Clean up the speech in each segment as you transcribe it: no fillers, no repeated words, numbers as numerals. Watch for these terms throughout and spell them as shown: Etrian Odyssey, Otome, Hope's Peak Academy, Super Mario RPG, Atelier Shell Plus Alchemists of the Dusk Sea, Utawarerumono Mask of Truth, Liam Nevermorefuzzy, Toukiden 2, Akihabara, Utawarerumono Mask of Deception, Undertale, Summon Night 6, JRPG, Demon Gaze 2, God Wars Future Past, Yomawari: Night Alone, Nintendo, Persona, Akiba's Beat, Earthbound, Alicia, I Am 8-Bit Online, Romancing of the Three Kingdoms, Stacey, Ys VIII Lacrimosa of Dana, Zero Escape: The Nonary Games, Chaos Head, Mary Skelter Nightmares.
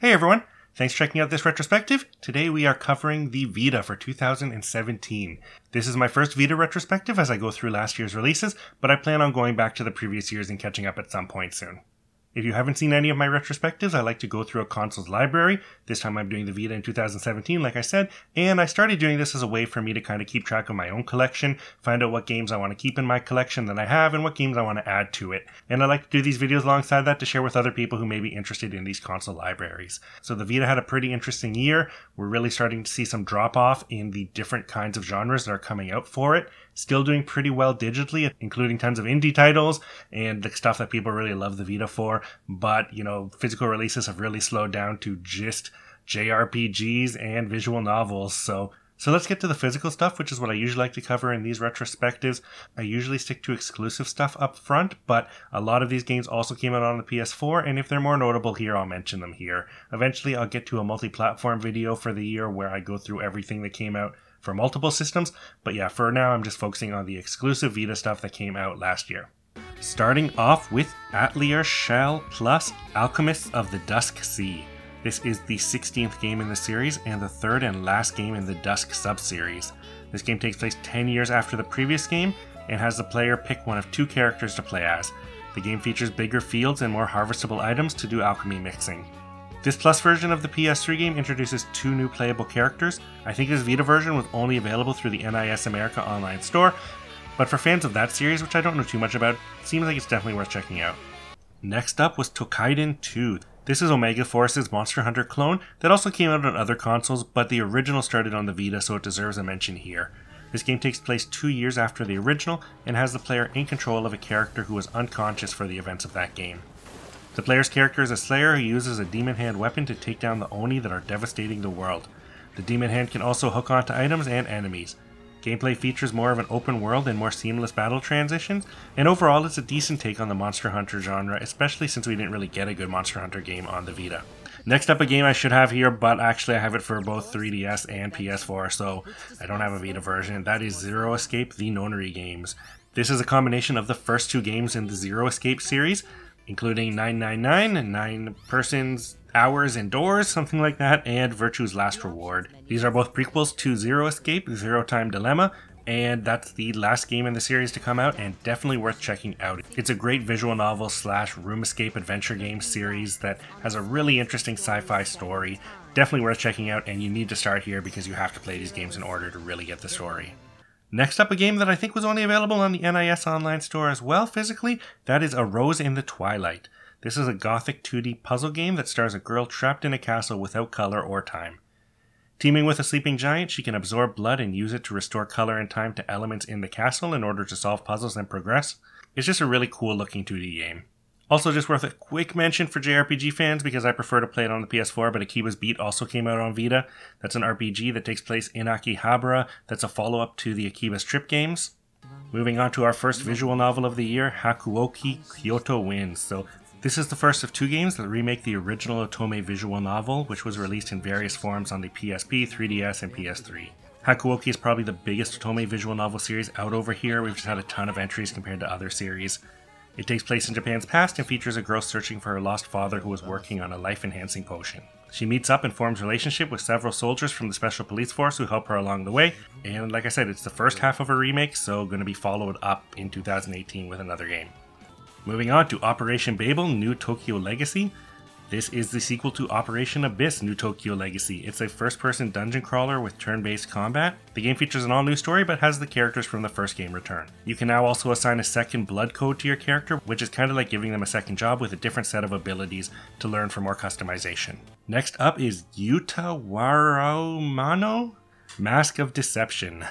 Hey everyone, thanks for checking out this retrospective. Today we are covering the Vita for 2017. This is my first Vita retrospective as I go through last year's releases, but I plan on going back to the previous years and catching up at some point soon. If you haven't seen any of my retrospectives, I like to go through a console's library. This time I'm doing the Vita in 2017, like I said, and I started doing this as a way for me to kind of keep track of my own collection, find out what games I want to keep in my collection that I have, and what games I want to add to it. And I like to do these videos alongside that to share with other people who may be interested in these console libraries. So the Vita had a pretty interesting year. We're really starting to see some drop-off in the different kinds of genres that are coming out for it. Still doing pretty well digitally, including tons of indie titles and the stuff that people really love the Vita for. But, you know, physical releases have really slowed down to just JRPGs and visual novels. So let's get to the physical stuff, which is what I usually like to cover in these retrospectives. I usually stick to exclusive stuff up front, but a lot of these games also came out on the PS4, and if they're more notable here, I'll mention them here. Eventually, I'll get to a multi-platform video for the year where I go through everything that came out for multiple systems, but yeah, for now I'm just focusing on the exclusive Vita stuff that came out last year. Starting off with Atelier Shell Plus Alchemists of the Dusk Sea. This is the 16th game in the series and the third and last game in the Dusk sub-series. This game takes place 10 years after the previous game and has the player pick one of two characters to play as. The game features bigger fields and more harvestable items to do alchemy mixing. This Plus version of the PS3 game introduces two new playable characters. I think this Vita version was only available through the NIS America online store, but for fans of that series, which I don't know too much about, it seems like it's definitely worth checking out. Next up was Toukiden 2. This is Omega Force's Monster Hunter clone that also came out on other consoles, but the original started on the Vita, so it deserves a mention here. This game takes place 2 years after the original and has the player in control of a character who was unconscious for the events of that game. The player's character is a slayer who uses a demon hand weapon to take down the Oni that are devastating the world. The demon hand can also hook onto items and enemies. Gameplay features more of an open world and more seamless battle transitions, and overall it's a decent take on the Monster Hunter genre, especially since we didn't really get a good Monster Hunter game on the Vita. Next up, a game I should have here, but actually I have it for both 3DS and PS4, so I don't have a Vita version. That is Zero Escape: The Nonary Games. This is a combination of the first two games in the Zero Escape series, including 999 and 9 Persons, Hours, and Doors, something like that, and Virtue's Last Reward. These are both prequels to Zero Escape, Zero Time Dilemma, and that's the last game in the series to come out and definitely worth checking out. It's a great visual novel slash room escape adventure game series that has a really interesting sci-fi story. Definitely worth checking out, and you need to start here because you have to play these games in order to really get the story. Next up, a game that I think was only available on the NIS Online store as well physically, that is A Rose in the Twilight. This is a gothic 2D puzzle game that stars a girl trapped in a castle without color or time. Teaming with a sleeping giant, she can absorb blood and use it to restore color and time to elements in the castle in order to solve puzzles and progress. It's just a really cool looking 2D game. Also just worth a quick mention for JRPG fans because I prefer to play it on the PS4, but Akiba's Beat also came out on Vita. That's an RPG that takes place in Akihabara. That's a follow-up to the Akiba's Trip games. Moving on to our first visual novel of the year, Hakuoki Kyoto Wins. So this is the first of two games that remake the original Otome visual novel, which was released in various forms on the PSP, 3DS, and PS3. Hakuoki is probably the biggest Otome visual novel series out over here. We've just had a ton of entries compared to other series. It takes place in Japan's past and features a girl searching for her lost father who was working on a life-enhancing potion. She meets up and forms a relationship with several soldiers from the Special Police Force who help her along the way, and like I said, it's the first half of a remake, so going to be followed up in 2018 with another game. Moving on to Operation Babel New Tokyo Legacy. This is the sequel to Operation Abyss New Tokyo Legacy. It's a first-person dungeon crawler with turn-based combat. The game features an all-new story but has the characters from the first game return. You can now also assign a second blood code to your character, which is kind of like giving them a second job with a different set of abilities to learn for more customization. Next up is Utawarerumono Mask of Deception.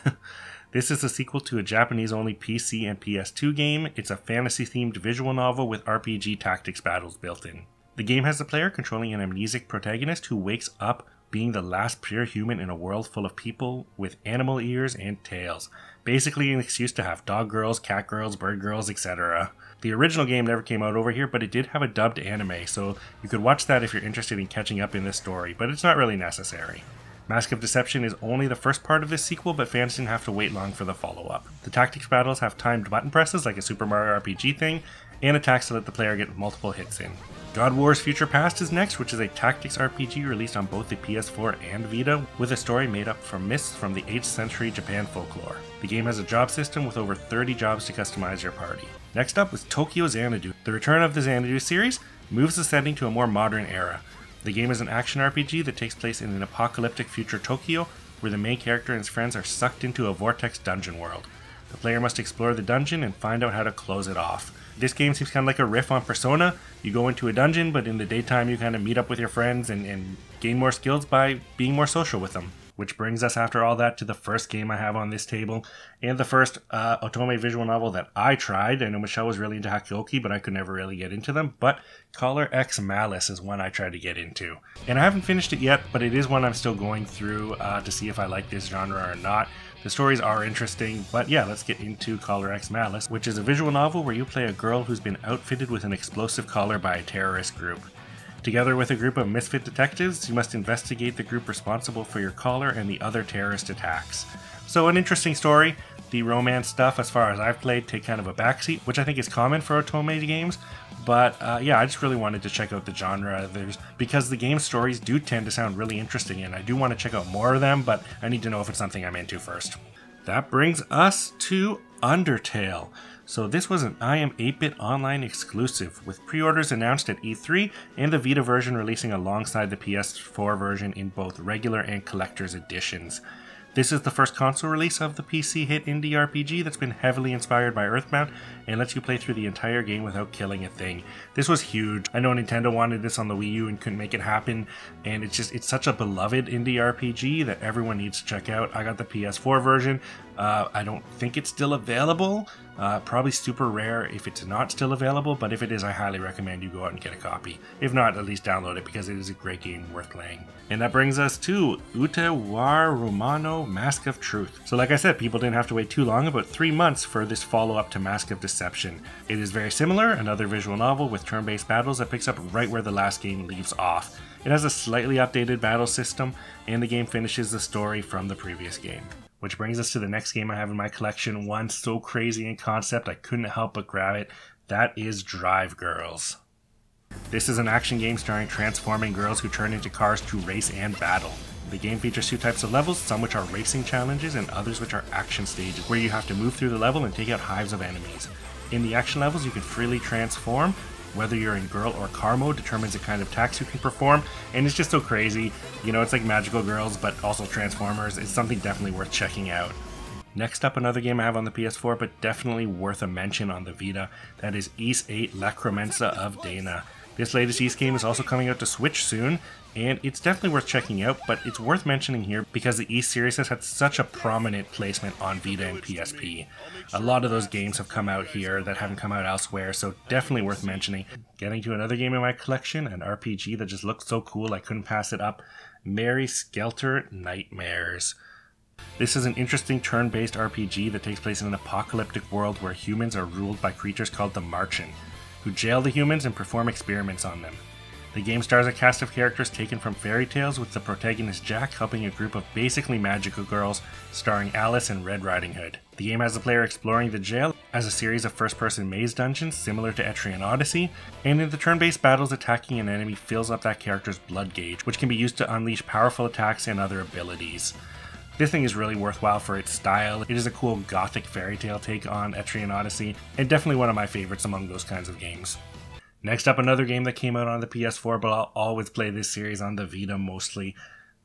This is a sequel to a Japanese-only PC and PS2 game. It's a fantasy-themed visual novel with RPG tactics battles built in. The game has the player controlling an amnesic protagonist who wakes up being the last pure human in a world full of people with animal ears and tails. Basically an excuse to have dog girls, cat girls, bird girls, etc. The original game never came out over here, but it did have a dubbed anime, so you could watch that if you're interested in catching up in this story, but it's not really necessary. Mask of Deception is only the first part of this sequel, but fans didn't have to wait long for the follow-up. The tactics battles have timed button presses like a Super Mario RPG thing, and attacks to let the player get multiple hits in. God Wars Future Past is next, which is a tactics RPG released on both the PS4 and Vita, with a story made up from myths from the 8th century Japan folklore. The game has a job system with over 30 jobs to customize your party. Next up was Tokyo Xanadu. The return of the Xanadu series moves the setting to a more modern era. The game is an action RPG that takes place in an apocalyptic future Tokyo, where the main character and his friends are sucked into a vortex dungeon world. The player must explore the dungeon and find out how to close it off. This game seems kind of like a riff on Persona. You go into a dungeon, but in the daytime you kind of meet up with your friends and gain more skills by being more social with them. Which brings us, after all that, to the first game I have on this table, and the first Otome visual novel that I tried. I know Michelle was really into Hakuoki, but I could never really get into them, but Collar X Malice is one I tried to get into. And I haven't finished it yet, but it is one I'm still going through to see if I like this genre or not. The stories are interesting, but yeah, let's get into Collar X Malice, which is a visual novel where you play a girl who's been outfitted with an explosive collar by a terrorist group. Together with a group of misfit detectives, you must investigate the group responsible for your collar and the other terrorist attacks. So an interesting story. The romance stuff, as far as I've played, take kind of a backseat, which I think is common for Otome games. But yeah, I just really wanted to check out the genre, because the game's stories do tend to sound really interesting, and I do want to check out more of them, but I need to know if it's something I'm into first. That brings us to Undertale. So this was an I Am 8-Bit Online exclusive, with pre-orders announced at E3 and the Vita version releasing alongside the PS4 version in both regular and collector's editions. This is the first console release of the PC hit indie RPG that's been heavily inspired by Earthbound and lets you play through the entire game without killing a thing. This was huge. I know Nintendo wanted this on the Wii U and couldn't make it happen, and it's such a beloved indie RPG that everyone needs to check out. I got the PS4 version. I don't think it's still available. Probably super rare if it's not still available, but if it is, I highly recommend you go out and get a copy. If not, at least download it, because it is a great game worth playing. And that brings us to Utawarerumono Mask of Truth. So like I said, people didn't have to wait too long, about 3 months, for this follow-up to Mask of Deception. It is very similar, another visual novel with turn-based battles that picks up right where the last game leaves off. It has a slightly updated battle system, and the game finishes the story from the previous game. Which brings us to the next game I have in my collection, one so crazy in concept I couldn't help but grab it. That is Drive Girls. This is an action game starring transforming girls who turn into cars to race and battle. The game features two types of levels, some which are racing challenges and others which are action stages, where you have to move through the level and take out hives of enemies. In the action levels, you can freely transform. Whether you're in girl or car mode determines the kind of attacks you can perform, and it's just so crazy. You know, it's like Magical Girls, but also Transformers. It's something definitely worth checking out. Next up, another game I have on the PS4, but definitely worth a mention on the Vita. That is Ys VIII Lacrimosa of Dana. This latest Ys game is also coming out to Switch soon, and it's definitely worth checking out, but it's worth mentioning here because the Ys series has had such a prominent placement on Vita and PSP. A lot of those games have come out here that haven't come out elsewhere, so definitely worth mentioning. Getting to another game in my collection, an RPG that just looked so cool I couldn't pass it up, Mary Skelter Nightmares. This is an interesting turn-based RPG that takes place in an apocalyptic world where humans are ruled by creatures called the Martian, who jail the humans and perform experiments on them. The game stars a cast of characters taken from fairy tales, with the protagonist Jack helping a group of basically magical girls, starring Alice and Red Riding Hood. The game has the player exploring the jail as a series of first-person maze dungeons similar to Etrian Odyssey, and in the turn-based battles, attacking an enemy fills up that character's blood gauge, which can be used to unleash powerful attacks and other abilities. This thing is really worthwhile for its style. It is a cool gothic fairy tale take on Etrian Odyssey, and definitely one of my favorites among those kinds of games. Next up, another game that came out on the PS4, but I'll always play this series on the Vita mostly.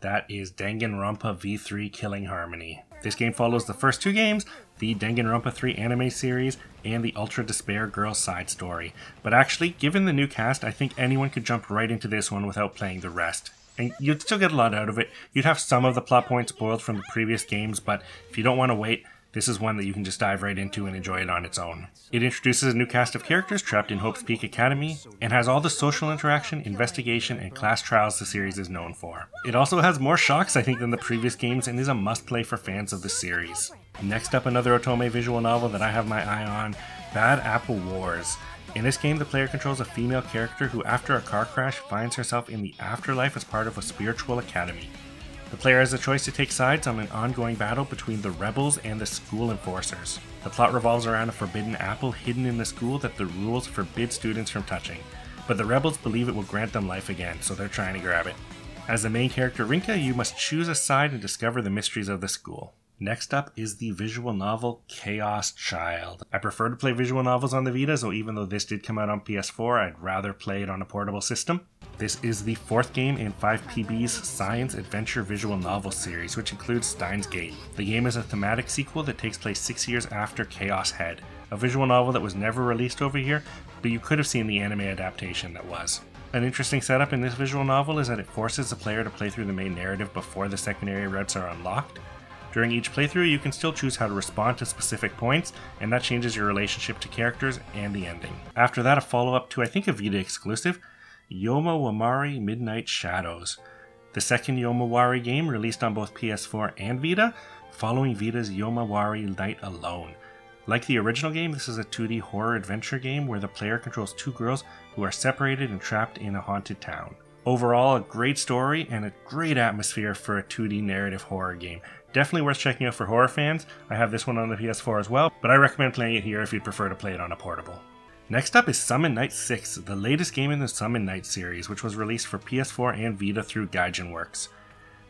That is Danganronpa V3: Killing Harmony. This game follows the first two games, the Danganronpa 3 anime series, and the Ultra Despair Girl side story. But actually, given the new cast, I think anyone could jump right into this one without playing the rest. And you'd still get a lot out of it. You'd have some of the plot points spoiled from the previous games, but if you don't want to wait, this is one that you can just dive right into and enjoy it on its own. It introduces a new cast of characters trapped in Hope's Peak Academy, and has all the social interaction, investigation, and class trials the series is known for. It also has more shocks, I think, than the previous games, and is a must-play for fans of the series. Next up, another Otome visual novel that I have my eye on, Bad Apple Wars. In this game, the player controls a female character who, after a car crash, finds herself in the afterlife as part of a spiritual academy. The player has a choice to take sides on an ongoing battle between the rebels and the school enforcers. The plot revolves around a forbidden apple hidden in the school that the rules forbid students from touching. but the rebels believe it will grant them life again, so they're trying to grab it. As the main character Rinka, you must choose a side and discover the mysteries of the school. Next up is the visual novel Chaos Child. I prefer to play visual novels on the Vita, so even though this did come out on PS4, I'd rather play it on a portable system. This is the fourth game in 5PB's science adventure visual novel series, which includes Stein's Gate. The game is a thematic sequel that takes place 6 years after Chaos Head, a visual novel that was never released over here, but you could have seen the anime adaptation that was. An interesting setup in this visual novel is that it forces the player to play through the main narrative before the secondary routes are unlocked. During each playthrough, you can still choose how to respond to specific points, and that changes your relationship to characters and the ending. After that, a follow-up to, I think, a Vita exclusive, Yomawari Midnight Shadows. The second Yomawari game released on both PS4 and Vita, following Vita's Yomawari Night Alone. Like the original game, this is a 2D horror adventure game where the player controls two girls who are separated and trapped in a haunted town. Overall, a great story and a great atmosphere for a 2D narrative horror game. Definitely worth checking out for horror fans. I have this one on the PS4 as well, but I recommend playing it here if you'd prefer to play it on a portable. Next up is Summon Night 6, the latest game in the Summon Night series, which was released for PS4 and Vita through Gaijin Works.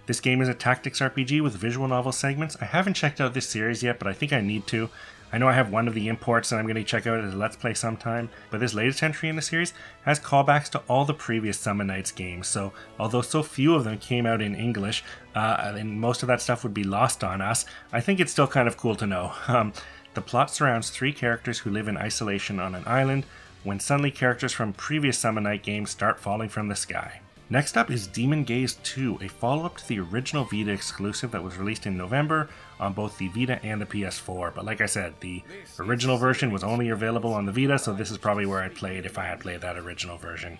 This game is a tactics RPG with visual novel segments. I haven't checked out this series yet, but I think I need to. I know I have one of the imports that I'm going to check out as a Let's Play sometime, but this latest entry in the series has callbacks to all the previous Summon Nights games, so although so few of them came out in English, and most of that stuff would be lost on us, I think it's still kind of cool to know. The plot surrounds three characters who live in isolation on an island, when suddenly characters from previous Summon Night games start falling from the sky. Next up is Demon Gaze 2, a follow-up to the original Vita exclusive that was released in November on both the Vita and the PS4, but like I said, the original version was only available on the Vita, so this is probably where I'd play it if I had played that original version.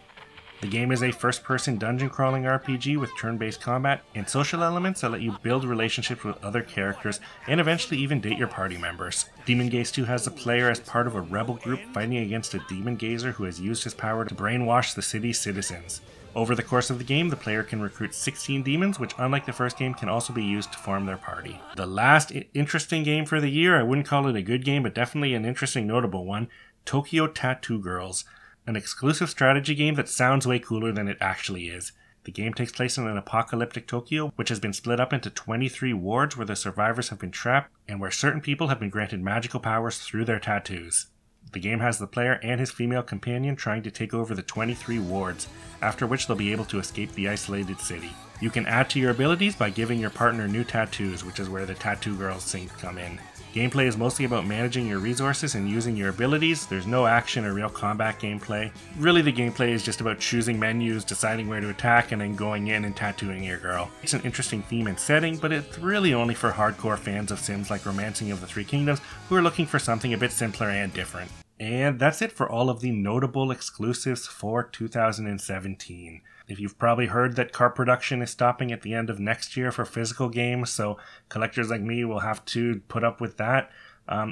The game is a first-person dungeon-crawling RPG with turn-based combat and social elements that let you build relationships with other characters and eventually even date your party members. Demon Gaze 2 has the player as part of a rebel group fighting against a demon gazer who has used his power to brainwash the city's citizens. Over the course of the game, the player can recruit 16 demons, which unlike the first game, can also be used to form their party. The last interesting game for the year, I wouldn't call it a good game, but definitely an interesting notable one, Tokyo Tattoo Girls, an exclusive strategy game that sounds way cooler than it actually is. The game takes place in an apocalyptic Tokyo, which has been split up into 23 wards where the survivors have been trapped and where certain people have been granted magical powers through their tattoos. The game has the player and his female companion trying to take over the 23 wards, after which they'll be able to escape the isolated city. You can add to your abilities by giving your partner new tattoos, which is where the Tattoo Girls sync come in. Gameplay is mostly about managing your resources and using your abilities. There's no action or real combat gameplay. Really, the gameplay is just about choosing menus, deciding where to attack, and then going in and tattooing your girl. It's an interesting theme and setting, but it's really only for hardcore fans of Sims like Romancing of the Three Kingdoms who are looking for something a bit simpler and different. And that's it for all of the notable exclusives for 2017. If you've probably heard that car production is stopping at the end of next year for physical games, so collectors like me will have to put up with that.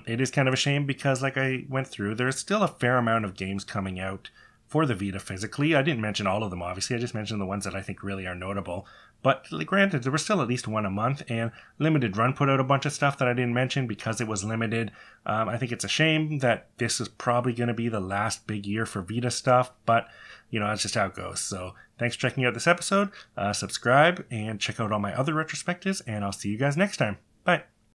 It is kind of a shame because, like I went through, there's still a fair amount of games coming out for the Vita physically. I didn't mention all of them, obviously. I just mentioned the ones that I think really are notable. But granted, there was still at least one a month, and Limited Run put out a bunch of stuff that I didn't mention because it was limited. I think it's a shame that this is probably going to be the last big year for Vita stuff, but, you know, that's just how it goes. So thanks for checking out this episode. Subscribe and check out all my other retrospectives, and I'll see you guys next time. Bye.